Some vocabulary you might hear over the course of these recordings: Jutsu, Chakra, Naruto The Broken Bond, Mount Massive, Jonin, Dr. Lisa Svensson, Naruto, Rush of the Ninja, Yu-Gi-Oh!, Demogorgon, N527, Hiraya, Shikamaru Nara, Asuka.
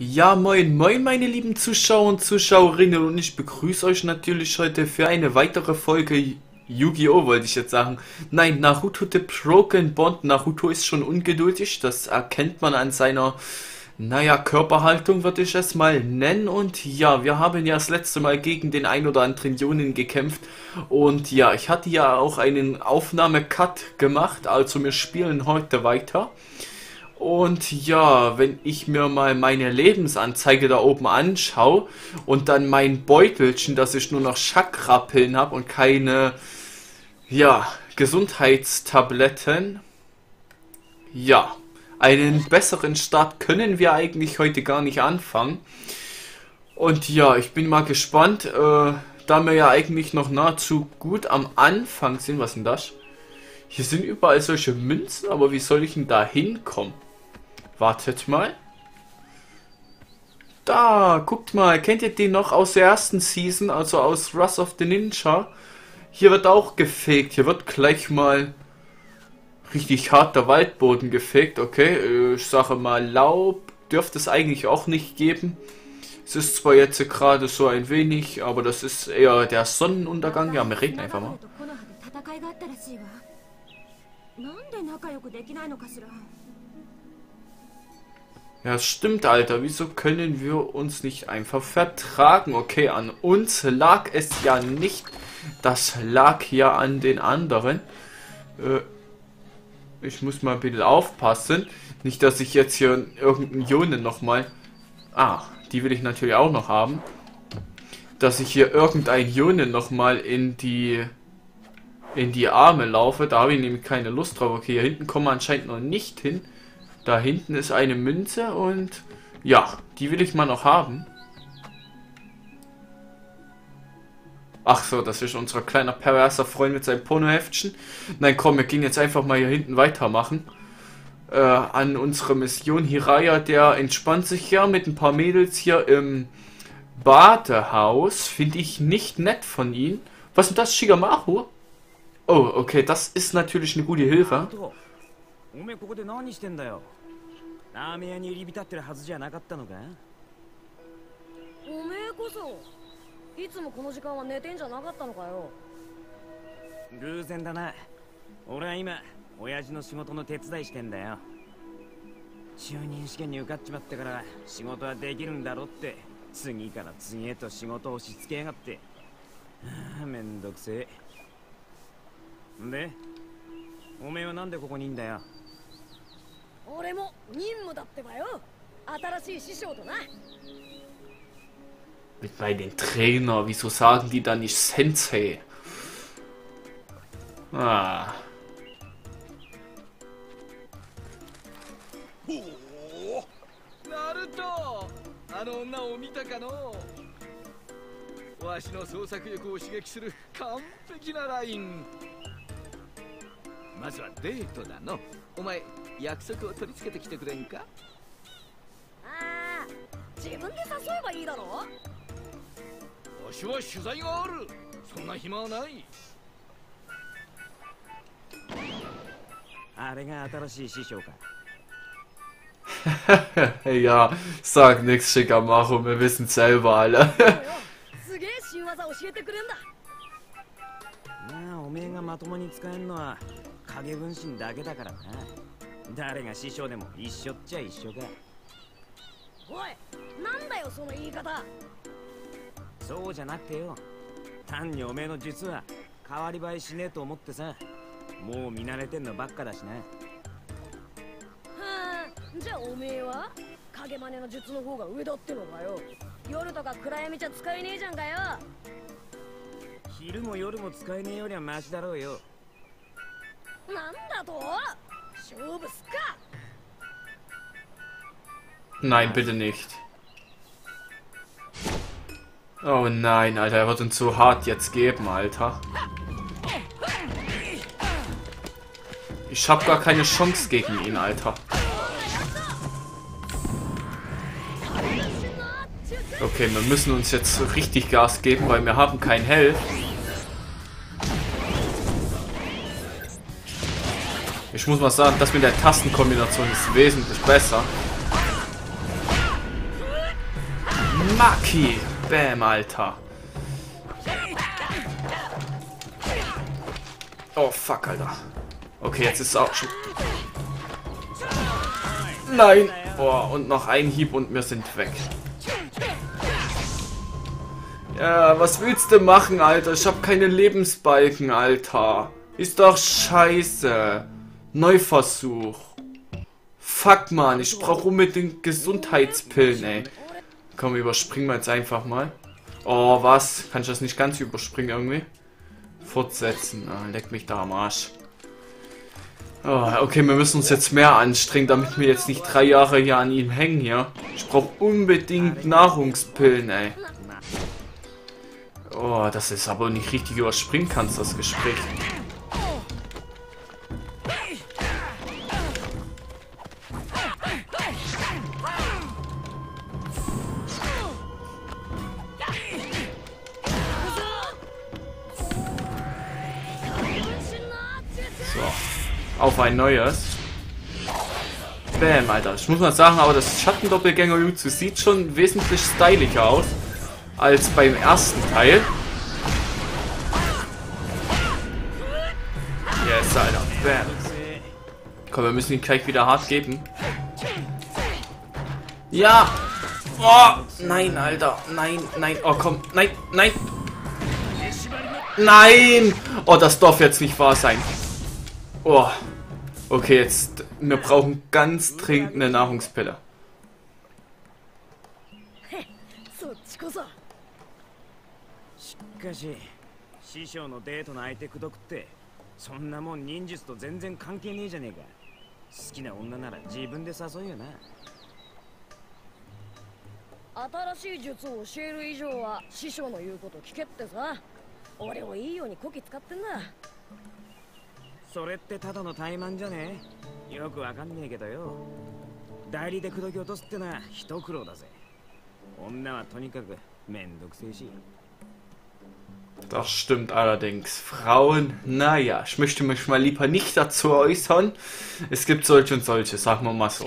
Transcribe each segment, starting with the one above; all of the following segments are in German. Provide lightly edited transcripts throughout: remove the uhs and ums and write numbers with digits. Ja, moin, moin, meine lieben Zuschauer und Zuschauerinnen, und ich begrüße euch natürlich heute für eine weitere Folge Yu-Gi-Oh! Wollte ich jetzt sagen. Nein, Naruto The Broken Bond. Naruto ist schon ungeduldig, das erkennt man an seiner, naja, Körperhaltung würde ich es mal nennen. Und ja, wir haben ja das letzte Mal gegen den ein oder anderen Jonin gekämpft. Und ja, ich hatte ja auch einen Aufnahme-Cut gemacht, also wir spielen heute weiter. Und ja, wenn ich mir mal meine Lebensanzeige da oben anschaue und dann mein Beutelchen, dass ich nur noch Chakra-Pillen habe und keine, ja, Gesundheitstabletten. Ja, einen besseren Start können wir eigentlich heute gar nicht anfangen. Und ja, ich bin mal gespannt, da wir ja eigentlich noch nahezu gut am Anfang sind. Was ist denn das? Hier sind überall solche Münzen, aber wie soll ich denn da hinkommen? Wartet mal. Da, guckt mal. Kennt ihr den noch aus der ersten Season? Also aus Rush of the Ninja. Hier wird auch gefegt. Hier wird gleich mal richtig hart der Waldboden gefegt. Okay, ich sage mal, Laub dürfte es eigentlich auch nicht geben. Es ist zwar jetzt gerade so ein wenig, aber das ist eher der Sonnenuntergang. Ja, wir reden einfach mal. Ja, stimmt, Alter. Wieso können wir uns nicht einfach vertragen? Okay, an uns lag es ja nicht. Das lag ja an den anderen. Ich muss mal ein bisschen aufpassen. Nicht, dass ich jetzt hier irgendeinen Jonin nochmal... Ah, die will ich natürlich auch noch haben. Dass ich hier irgendeinen Jonin nochmal in die Arme laufe. Da habe ich nämlich keine Lust drauf. Okay, hier hinten kommen wir anscheinend noch nicht hin. Da hinten ist eine Münze und ja, die will ich mal noch haben. Ach so, das ist unser kleiner perverser Freund mit seinem Pornoheftchen. Nein, komm, wir gehen jetzt einfach mal hier hinten weitermachen. An unsere Mission. Hiraya, der entspannt sich ja mit ein paar Mädels hier im Badehaus. Finde ich nicht nett von ihnen. Was ist das, Shikamaru? Oh, okay, das ist natürlich eine gute Hilfe. Mit meinem Trainer, wieso sagen die da nicht Sensei? Ah. Oh, Naruto! Ja, sag nix, Shikamaru, wir wissen selber alle. Nein, bitte nicht. Oh nein, Alter, er wird uns so hart jetzt geben, Alter. Ich hab gar keine Chance gegen ihn, Alter. Okay, wir müssen uns jetzt richtig Gas geben, weil wir haben kein Health. Ich muss mal sagen, das mit der Tastenkombination ist wesentlich besser. Maki. Bäm, Alter. Oh, fuck, Alter. Okay, jetzt ist es auch schon... Nein. Oh, und noch ein Hieb und wir sind weg. Ja, was willst du machen, Alter? Ich hab keine Lebensbalken, Alter. Ist doch scheiße. Neuversuch. Fuck, Mann. Ich brauche unbedingt Gesundheitspillen, ey. Komm, überspringen wir jetzt einfach mal. Oh, was? Kann ich das nicht ganz überspringen irgendwie? Fortsetzen. Ah, leck mich da am Arsch. Oh, okay, wir müssen uns jetzt mehr anstrengen, damit wir jetzt nicht 3 Jahre hier an ihm hängen, ja? Ich brauche unbedingt Nahrungspillen, ey. Oh, das ist aber nicht richtig überspringen kannst, das Gespräch. Auf ein neues. Bäm, Alter. Ich muss mal sagen, aber das Schattendoppelgänger Jutsu sieht schon wesentlich stylischer aus als beim ersten Teil. Yes, Alter. Bäm. Komm, wir müssen ihn gleich wieder hart geben. Ja! Oh! Nein, Alter. Nein, nein. Oh, komm. Nein, nein. Nein! Oh, das darf jetzt nicht wahr sein. Oh. Okay, jetzt. Wir brauchen ganz dringend eine Nahrungspille. Das stimmt allerdings. Frauen, naja, ich möchte mich mal lieber nicht dazu äußern. Es gibt solche und solche, sagen wir mal so.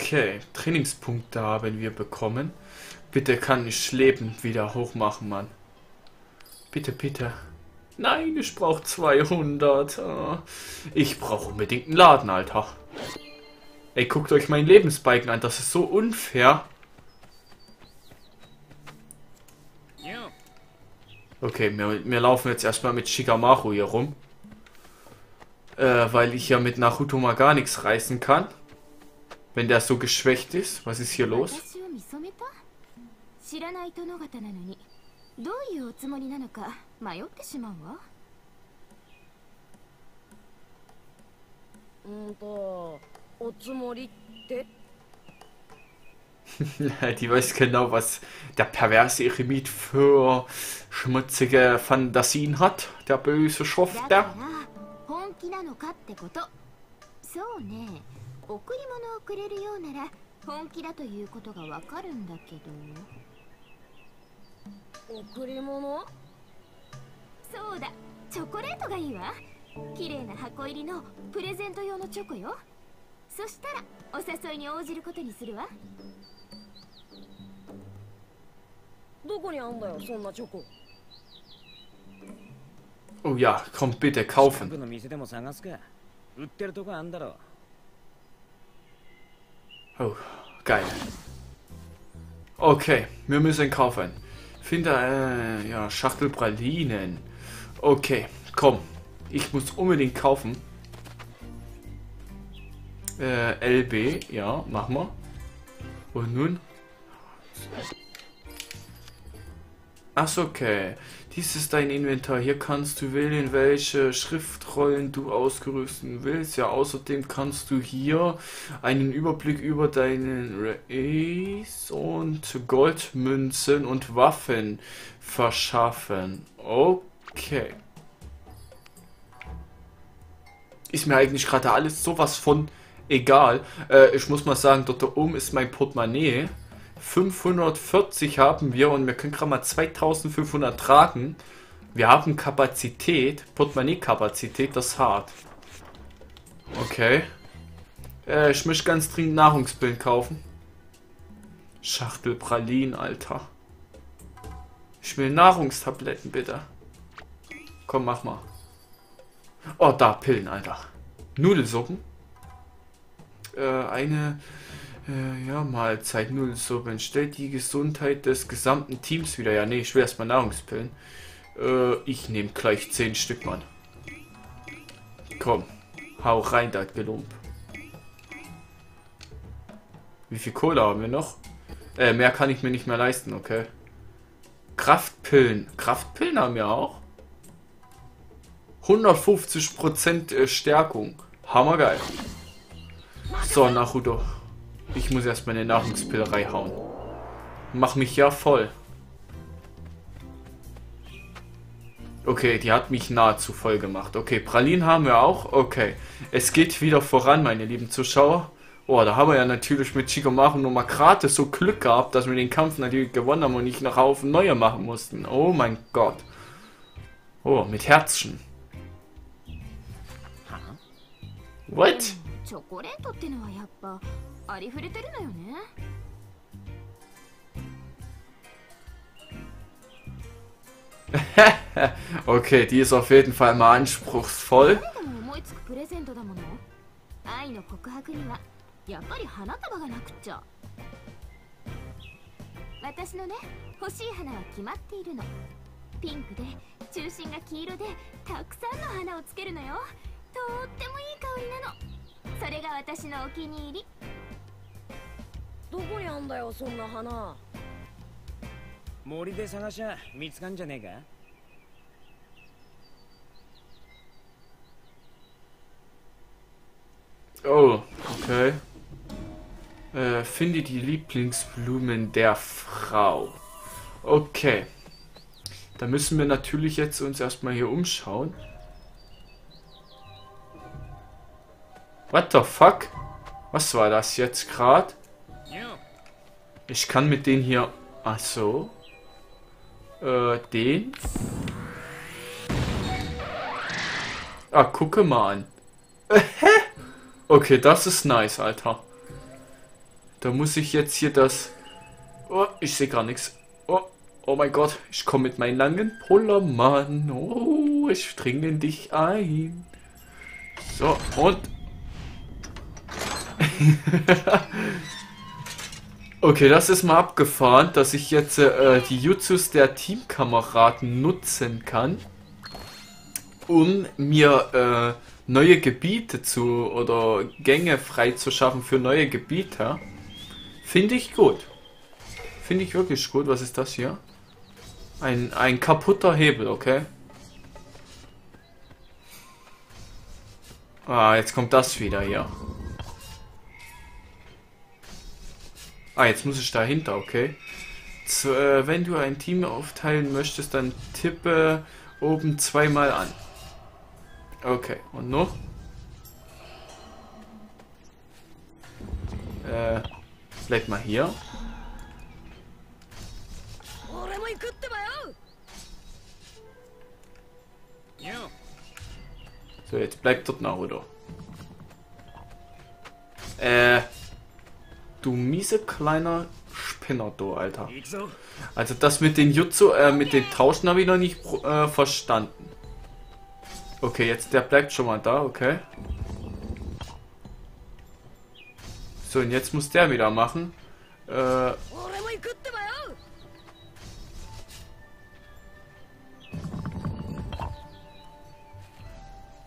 Okay, Trainingspunkte haben wir bekommen. Bitte kann ich Leben wieder hochmachen, Mann. Bitte, bitte. Nein, ich brauche 200. Ich brauche unbedingt einen Laden, Alter. Ey, guckt euch meinen Lebensbalken an. Das ist so unfair. Okay, wir laufen jetzt erstmal mit Shikamaru hier rum. Weil ich ja mit Naruto mal gar nichts reißen kann. Wenn der so geschwächt ist. Was ist hier los? Die weiß genau, was der perverse Eremit für schmutzige Fantasien hat, der böse Schofter. Oh ja, komm bitte kaufen. Oh, geil. Okay, wir müssen kaufen. Finde, ja, Schachtel Pralinen. Okay, komm. Ich muss unbedingt kaufen. LB, ja, machen wir. Und nun? Asuka, dies ist dein Inventar. Hier kannst du wählen, welche Schriftrollen du ausgerüsten willst. Ja, außerdem kannst du hier einen Überblick über deinen Reis und Goldmünzen und Waffen verschaffen. Okay. Ist mir eigentlich gerade alles sowas von egal. Ich muss mal sagen, dort da oben ist mein Portemonnaie. 540 haben wir und wir können gerade mal 2500 tragen. Wir haben Kapazität, Portemonnaie-Kapazität, das ist hart. Okay. Ich möchte ganz dringend Nahrungsbillen kaufen. Schachtel Pralinen, Alter. Ich will Nahrungstabletten, bitte. Komm, mach mal. Oh, da, Pillen, Alter. Nudelsuppen. Ja, Mahlzeit Nudelsuppen. Stellt die Gesundheit des gesamten Teams wieder. Ja, nee, ich will erstmal Nahrungspillen. Ich nehme gleich 10 Stück, Mann. Komm, hau rein, das Gelump. Wie viel Kohle haben wir noch? Mehr kann ich mir nicht mehr leisten, okay. Kraftpillen. Kraftpillen haben wir auch. 150% Stärkung. Hammergeil. So, Naruto. Ich muss erstmal eine Nahrungspille reinhauen. Mach mich ja voll. Okay, die hat mich nahezu voll gemacht. Okay, Pralinen haben wir auch. Okay, es geht wieder voran, meine lieben Zuschauer. Oh, da haben wir ja natürlich mit Shikamaru Nara gerade so Glück gehabt, dass wir den Kampf natürlich gewonnen haben und nicht noch auf neue machen mussten. Oh mein Gott. Oh, mit Herzchen. What? Okay, die ist auf jeden Fall mal anspruchsvoll. Oh, okay. Finde die Lieblingsblumen der Frau. Okay. Da müssen wir natürlich jetzt uns erstmal hier umschauen. What the fuck? Was war das jetzt gerade? Ich kann mit denen hier... Ach so. Den. Ah, gucke mal an. Okay, das ist nice, Alter. Da muss ich jetzt hier das... Oh, ich sehe gar nichts. Oh, oh mein Gott. Ich komme mit meinen langen Pullermann. Oh, ich dringe dich ein. So, und... Okay, das ist mal abgefahren, dass ich jetzt die Jutsus der Teamkameraden nutzen kann, um mir neue Gebiete zu oder Gänge freizuschaffen für neue Gebiete. Finde ich gut. Finde ich wirklich gut. Was ist das hier? Ein kaputter Hebel, okay. Ah, jetzt kommt das wieder hier. Ah, jetzt muss ich dahinter, okay. Wenn du ein Team aufteilen möchtest, dann tippe oben zweimal an. Okay, und noch? Bleib mal hier. So, jetzt bleibt dort Naruto. Du miese kleiner Spinner, du, Alter. Also das mit den Jutsu, mit den Tauschen habe ich noch nicht verstanden. Okay, jetzt der bleibt schon mal da, okay. So, und jetzt muss der wieder machen.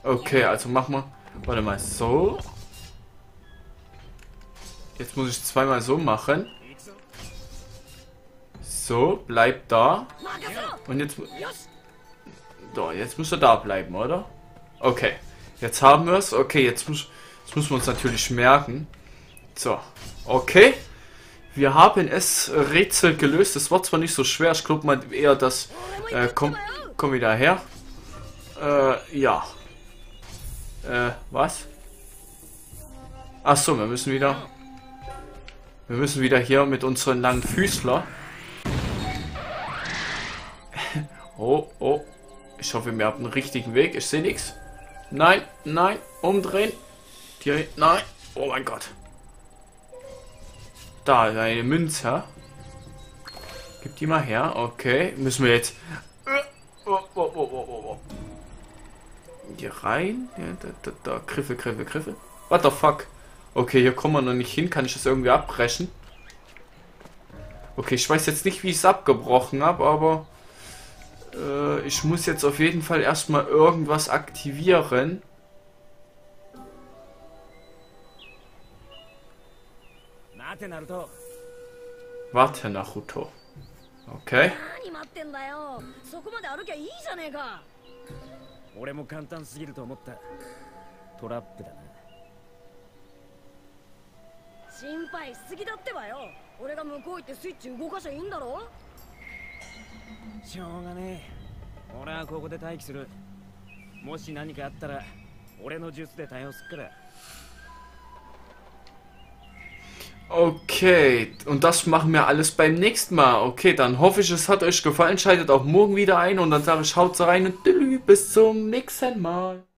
Okay, also machen wir... Warte mal, so... Jetzt muss ich zweimal so machen. So, bleib da. Und jetzt... So, jetzt muss er da bleiben, oder? Okay. Jetzt haben wir es. Okay, jetzt müssen wir uns natürlich merken. So. Okay. Wir haben es Rätsel gelöst. Das war zwar nicht so schwer. Ich glaube mal eher, dass... komm wieder her. Ja. Was? Achso, wir müssen wieder hier mit unseren langen Füßler. Oh, oh. Ich hoffe, wir haben den richtigen Weg. Ich sehe nichts. Nein, nein. Umdrehen. Direkt, nein. Oh mein Gott. Da, eine Münze. Gib die mal her. Okay. Müssen wir jetzt... Hier rein. Da. Griffe. What the fuck? Okay, hier kommen wir noch nicht hin. Kann ich das irgendwie abbrechen? Okay, ich weiß jetzt nicht, wie ich es abgebrochen habe, aber ich muss jetzt auf jeden Fall erstmal irgendwas aktivieren. Warte, Naruto. Okay. Okay, und das machen wir alles beim nächsten Mal. Okay, dann hoffe ich, es hat euch gefallen. Schaltet auch morgen wieder ein und dann sage ich, haut rein und bis zum nächsten Mal.